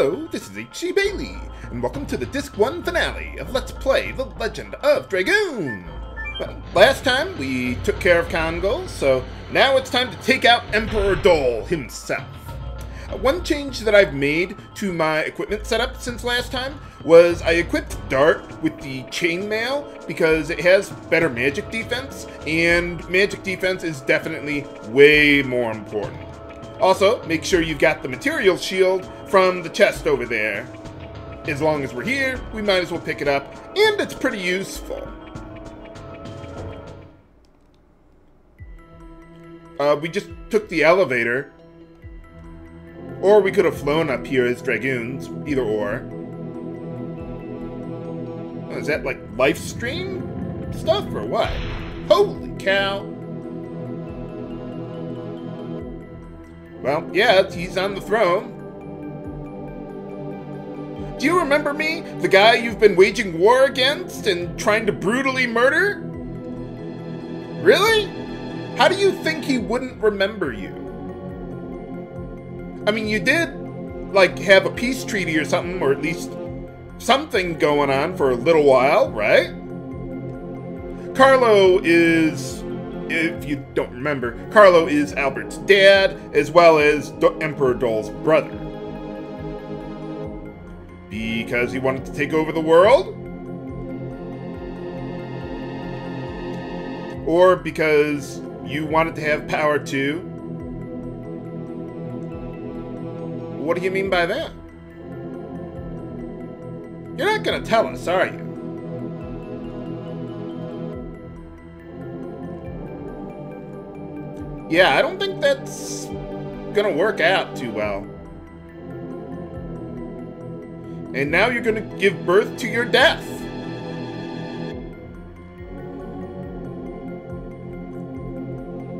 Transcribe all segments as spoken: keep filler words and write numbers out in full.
Hello, this is H C Bailly, and welcome to the Disc one finale of Let's Play The Legend of Dragoon! Well, last time we took care of Kongol, so now it's time to take out Emperor Doel himself. Uh, one change that I've made to my equipment setup since last time was I equipped Dart with the Chainmail because it has better magic defense, and magic defense is definitely way more important. Also, make sure you've got the Material Shield from the chest over there. As long as we're here, we might as well pick it up, and it's pretty useful. Uh, we just took the elevator. Or we could have flown up here as Dragoons, either or. Is that like live stream stuff or what? Holy cow! Well, yeah, he's on the throne. Do you remember me? The guy you've been waging war against and trying to brutally murder? Really? How do you think he wouldn't remember you? I mean, you did, like, have a peace treaty or something, or at least something going on for a little while, right? Carlo is... If you don't remember, Carlo is Albert's dad, as well as Emperor Doel's brother. Because he wanted to take over the world? Or because you wanted to have power too? What do you mean by that? You're not going to tell us, are you? Yeah, I don't think that's gonna work out too well. And now you're gonna give birth to your death.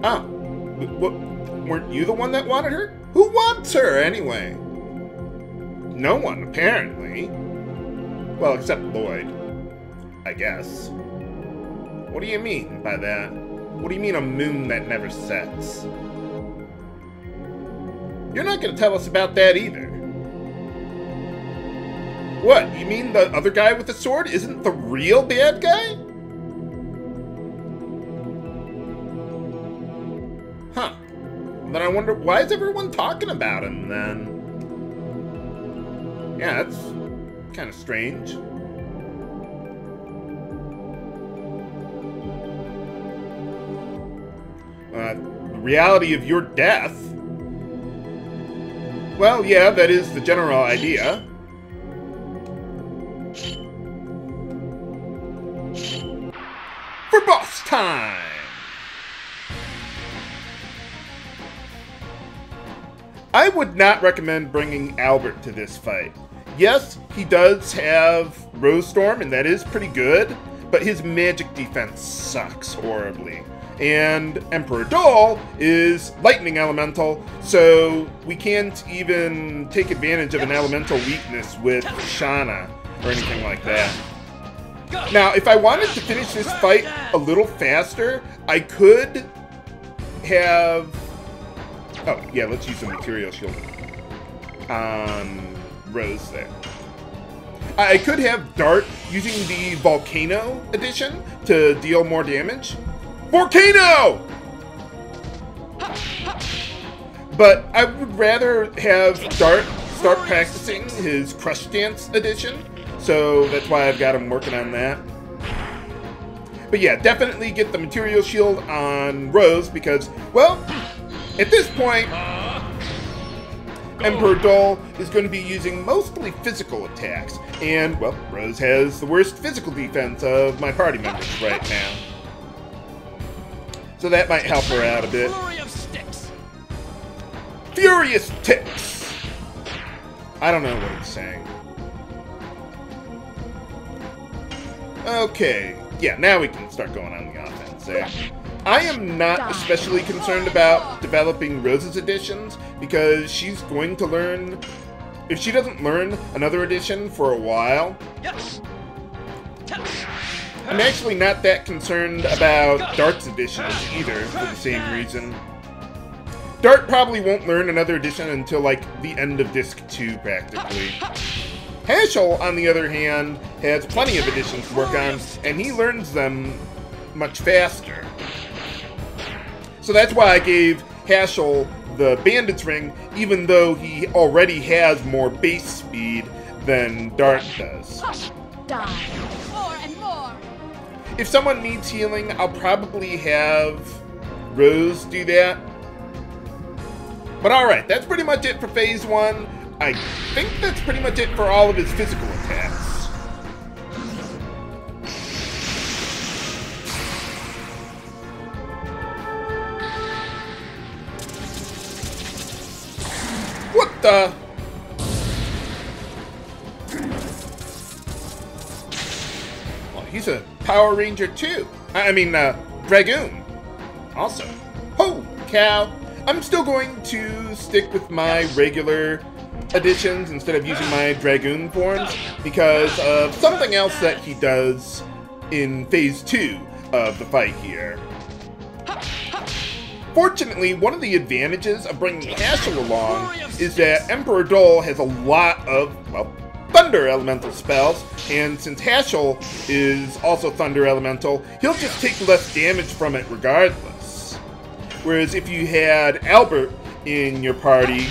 Ah, what, weren't you the one that wanted her? Who wants her anyway? No one, apparently. Well, except Lloyd, I guess. What do you mean by that? What do you mean a moon that never sets? You're not going to tell us about that either. What, you mean the other guy with the sword isn't the real bad guy? Huh. Then I wonder, why is everyone talking about him then? Yeah, that's kind of strange. Uh, the reality of your death. Well, yeah, that is the general idea. For boss time! I would not recommend bringing Albert to this fight. Yes, he does have Rose Storm, and that is pretty good, but his magic defense sucks horribly. And Emperor Doel is lightning elemental, so we can't even take advantage of an elemental weakness with Shana or anything like that. Now, if I wanted to finish this fight a little faster, I could have... Oh, yeah, let's use the Material Shield on Rose there. I could have Dart using the Volcano Edition to deal more damage. Volcano! But I would rather have Dart start practicing his Crush Dance edition, so that's why I've got him working on that. But yeah, definitely get the Material Shield on Rose because, well, at this point, Emperor Doel is going to be using mostly physical attacks, and, well, Rose has the worst physical defense of my party members right now. So that might help her out a bit. Furious ticks! I don't know what it's saying. Okay. Yeah, now we can start going on the offense there. I am not especially concerned about developing Rose's editions because she's going to learn... If she doesn't learn another edition for a while... I'm actually not that concerned about Dart's edition either, for the same reason. Dart probably won't learn another edition until, like, the end of Disc two, practically. Haschel, on the other hand, has plenty of editions to work on, and he learns them much faster. So that's why I gave Haschel the Bandit's Ring, even though he already has more base speed than Dart does. Die. More and more. If someone needs healing, I'll probably have Rose do that. But alright, that's pretty much it for phase one. I think that's pretty much it for all of his physical attacks. What the? Well, he's a Power Ranger too. I mean, uh, Dragoon. Also. Ho, cow. I'm still going to stick with my regular editions instead of using my Dragoon forms because of something else that he does in phase two of the fight here. Fortunately, one of the advantages of bringing Haschel along is that Emperor Doel has a lot of, well, Thunder Elemental spells, and since Haschel is also Thunder Elemental, he'll just take less damage from it regardless. Whereas if you had Albert in your party,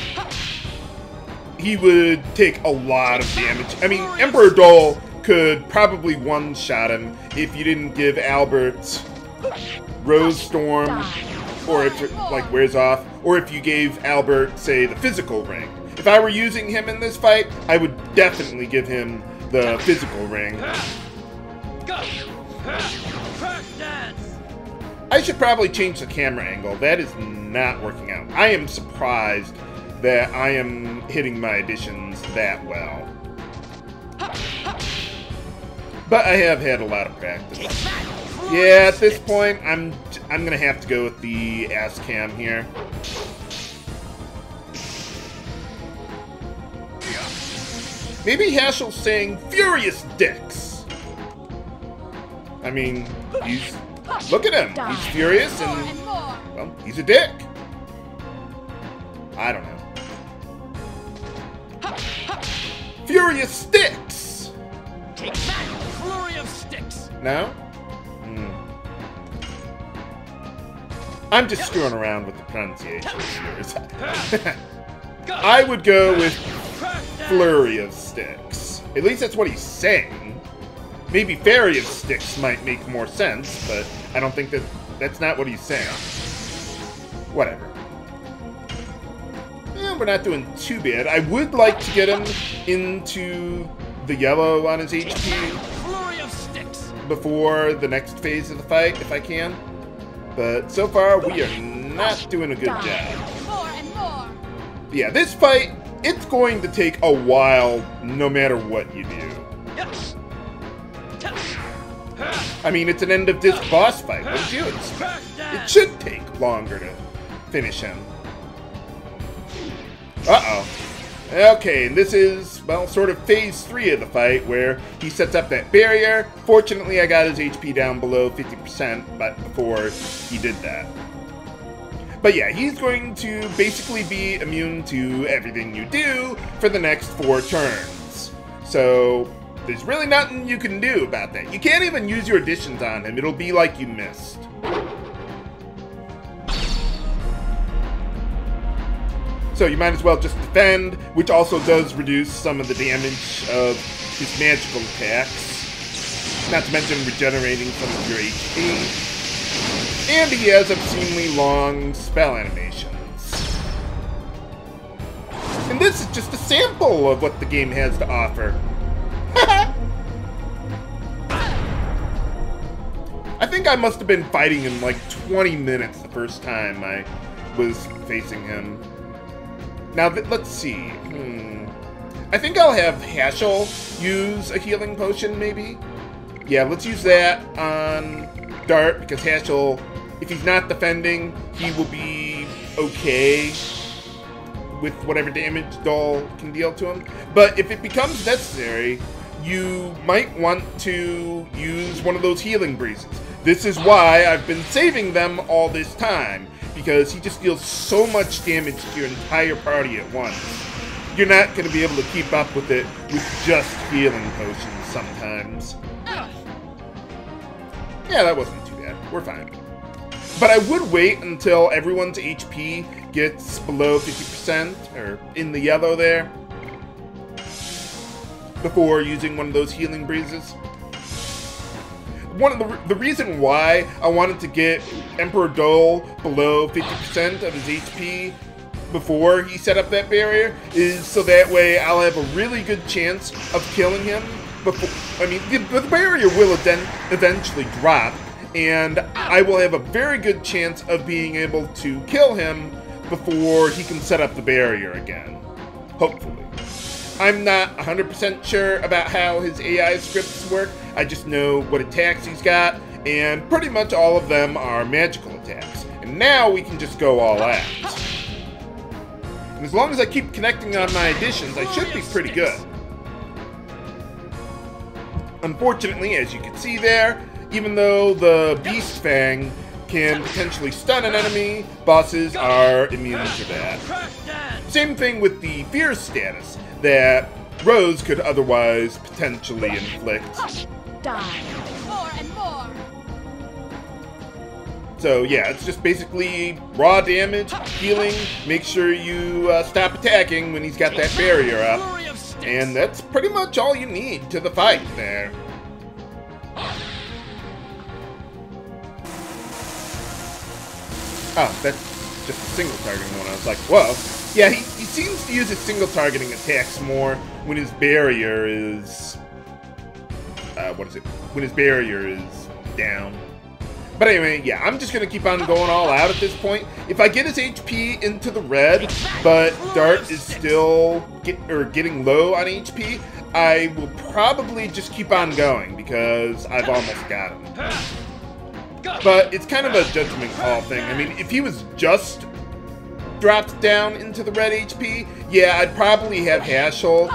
he would take a lot of damage. I mean, Emperor Doel could probably one-shot him if you didn't give Albert Rose Storm, or if it, like, wears off, or if you gave Albert, say, the Physical Ring. If I were using him in this fight, I would definitely give him the Physical Ring. Go! Crush Dance! I should probably change the camera angle. That is not working out. I am surprised that I am hitting my editions that well. But I have had a lot of practice. Yeah, at this point, I'm I'm gonna have to go with the ass cam here. Maybe Haschel's saying furious dicks. I mean, he's. Look at him! Die. He's furious and, well, he's a dick. I don't know. Furious sticks! Take back, flurry of sticks! No? Mm. I'm just screwing around with the pronunciation. I would go with flurry of sticks. At least that's what he's saying. Maybe Fairy of Sticks might make more sense, but I don't think that that's not what he's saying. Whatever. Eh, we're not doing too bad. I would like to get him into the yellow on his H P before the next phase of the fight, if I can. But so far, we are not doing a good job. Yeah, this fight, it's going to take a while no matter what you do. I mean, it's an end of disc boss fight. What do you expect? It should take longer to finish him. Uh-oh. Okay, and this is, well, sort of phase three of the fight, where he sets up that barrier. Fortunately, I got his H P down below fifty percent, but before he did that. But yeah, he's going to basically be immune to everything you do for the next four turns. So there's really nothing you can do about that. You can't even use your additions on him. It'll be like you missed. So you might as well just defend, which also does reduce some of the damage of his magical attacks. Not to mention regenerating some of your H P. And he has obscenely long spell animations. And this is just a sample of what the game has to offer. I think I must have been fighting him like twenty minutes the first time I was facing him. Now, let's see. Hmm. I think I'll have Haschel use a healing potion, maybe? Yeah, let's use that on Dart, because Haschel, if he's not defending, he will be okay with whatever damage Doel can deal to him. But if it becomes necessary, you might want to use one of those healing breezes. This is why I've been saving them all this time, because he just deals so much damage to your entire party at once. You're not going to be able to keep up with it with just healing potions sometimes. Ugh. Yeah, that wasn't too bad. We're fine. But I would wait until everyone's H P gets below fifty percent, or in the yellow there, before using one of those healing breezes. One of the, the reason why I wanted to get Emperor Doel below fifty percent of his H P before he set up that barrier is so that way I'll have a really good chance of killing him. Before, I mean, the, the barrier will eventually drop, and I will have a very good chance of being able to kill him before he can set up the barrier again. Hopefully. I'm not one hundred percent sure about how his A I scripts work. I just know what attacks he's got, and pretty much all of them are magical attacks. And now we can just go all out. And as long as I keep connecting on my additions, I should be pretty good. Unfortunately, as you can see there, even though the Beast Fang can potentially stun an enemy, bosses are immune to that. Same thing with the Fierce status that Rose could otherwise potentially inflict. Die. More and more. So yeah, it's just basically raw damage, healing, make sure you uh, stop attacking when he's got that barrier up. And that's pretty much all you need to the fight there. Oh, that's just a single targeting one. I was like, whoa. Yeah, he, he seems to use his single targeting attacks more when his barrier is... Uh, what is it? When his barrier is down. But anyway, yeah, I'm just going to keep on going all out at this point. If I get his H P into the red, but Dart is still get, or getting low on H P, I will probably just keep on going because I've almost got him. But it's kind of a judgment call thing. I mean, if he was just... dropped down into the red H P, yeah, I'd probably have Haschel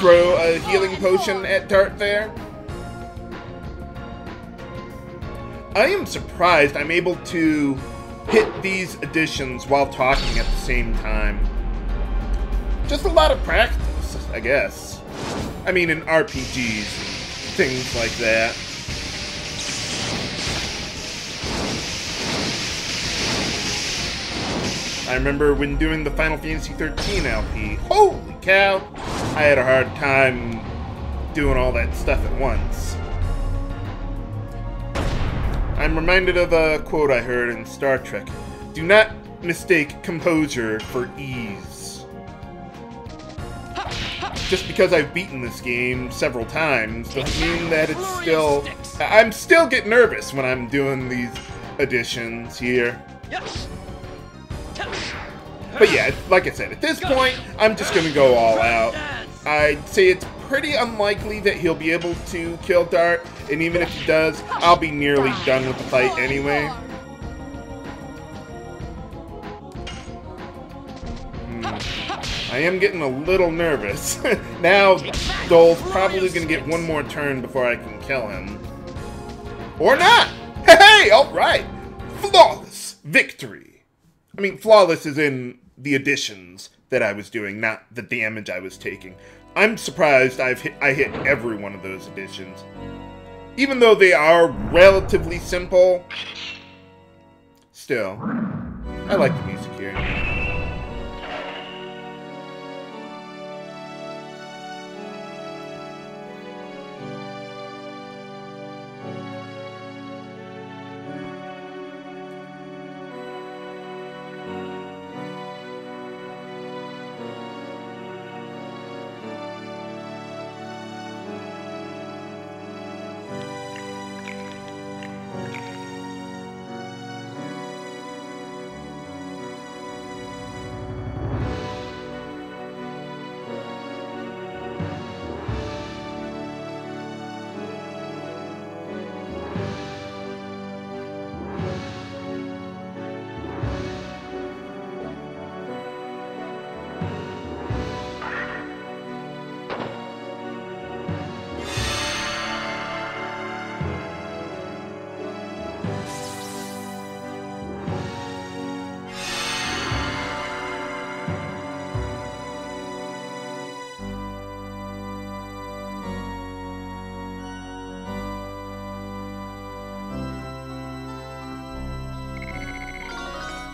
throw a healing potion at Dart there. I am surprised I'm able to hit these additions while talking at the same time. Just a lot of practice, I guess. I mean, in R P Gs, things like that. I remember when doing the Final Fantasy thirteen L P, holy cow, I had a hard time doing all that stuff at once. I'm reminded of a quote I heard in Star Trek, do not mistake composure for ease. Just because I've beaten this game several times doesn't mean that it's still... I'm still getting nervous when I'm doing these additions here. But yeah, like I said, at this point, I'm just going to go all out. I'd say it's pretty unlikely that he'll be able to kill Dart, and even if he does, I'll be nearly done with the fight anyway. Hmm. I am getting a little nervous. Now, Dole's probably going to get one more turn before I can kill him. Or not! Hey, hey, alright! Flawless victory! I mean, flawless is in the additions that I was doing, not the damage I was taking. I'm surprised I've hit, I hit every one of those additions. Even though they are relatively simple, still, I like the music here.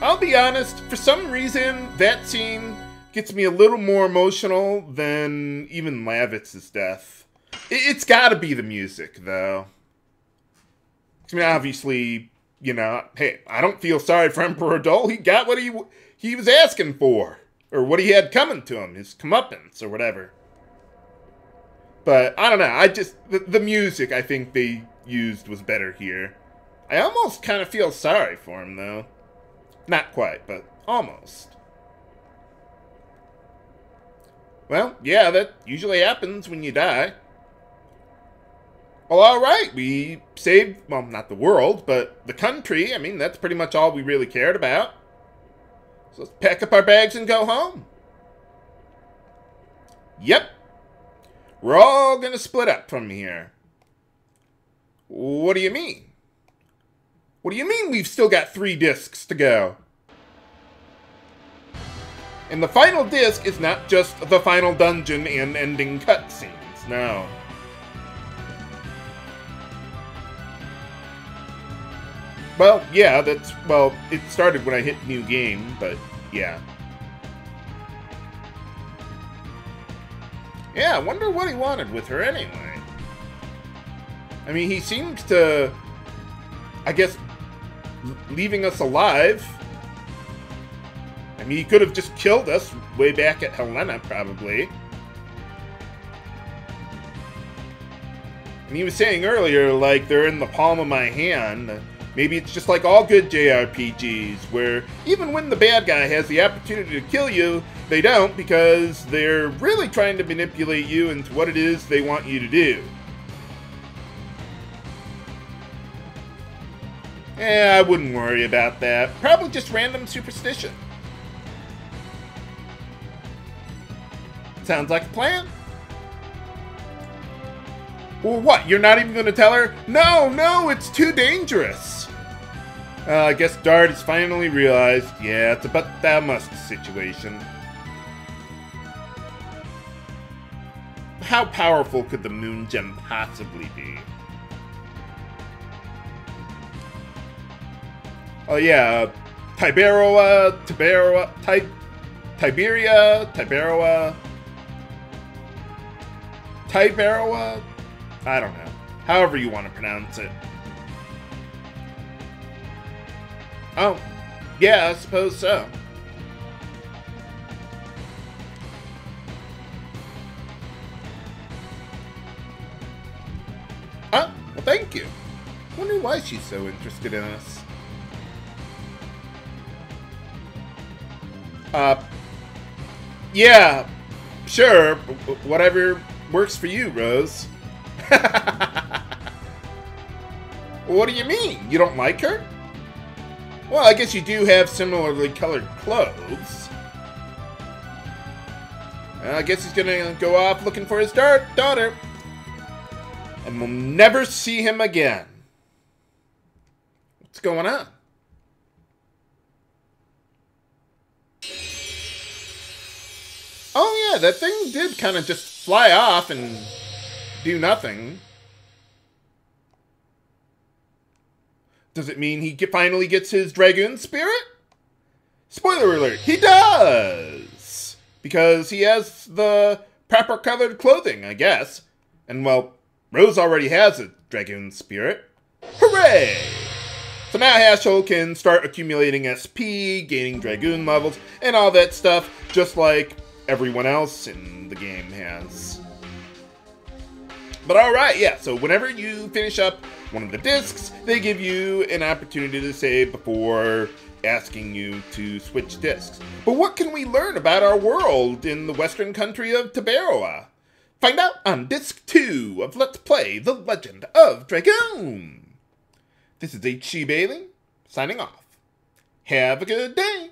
I'll be honest, for some reason, that scene gets me a little more emotional than even Lavitz's death. It's gotta be the music, though. I mean, obviously, you know, hey, I don't feel sorry for Emperor Doel. He got what he he was asking for, or what he had coming to him, his comeuppance, or whatever. But, I don't know, I just, the, the music I think they used was better here. I almost kind of feel sorry for him, though. Not quite, but almost. Well, yeah, that usually happens when you die. Well, alright, we saved, well, not the world, but the country. I mean, that's pretty much all we really cared about. So let's pack up our bags and go home. Yep. We're all going to split up from here. What do you mean? What do you mean we've still got three discs to go? And the final disc is not just the final dungeon and ending cutscenes, no. Well, yeah, that's, well, it started when I hit new game, but yeah. Yeah, I wonder what he wanted with her anyway. I mean, he seems to, I guess, leaving us alive. I mean, he could have just killed us way back at Helena, probably. And he was saying earlier, like, they're in the palm of my hand. Maybe it's just like all good J R P Gs, where even when the bad guy has the opportunity to kill you, they don't, because they're really trying to manipulate you into what it is they want you to do. Eh, I wouldn't worry about that. Probably just random superstition. Sounds like a plan. Well, what? You're not even going to tell her? No, no, it's too dangerous. Uh, I guess Dart has finally realized, yeah, it's about that must situation. How powerful could the moon gem possibly be? Oh yeah, Tiberoa, Tiberoa, Ti Tiberia, Tiberoa, Tiberoa, I don't know, however you want to pronounce it. Oh, yeah, I suppose so. Oh, well thank you. I wonder why she's so interested in us. Uh, yeah, sure, whatever works for you, Rose. What do you mean? You don't like her? Well, I guess you do have similarly colored clothes. Well, I guess he's gonna go off looking for his dark daughter. And we'll never see him again. What's going on? Oh yeah, that thing did kind of just fly off and do nothing. Does it mean he get, finally gets his Dragoon Spirit? Spoiler alert, he does! Because he has the proper colored clothing, I guess. And well, Rose already has a Dragoon Spirit. Hooray! So now Haschel can start accumulating S P, gaining Dragoon levels, and all that stuff, just like everyone else in the game has. But alright, yeah, so whenever you finish up one of the discs, they give you an opportunity to save before asking you to switch discs. But what can we learn about our world in the western country of Tiberoa? Find out on Disc two of Let's Play The Legend of Dragoon! This is H C Bailly, signing off. Have a good day!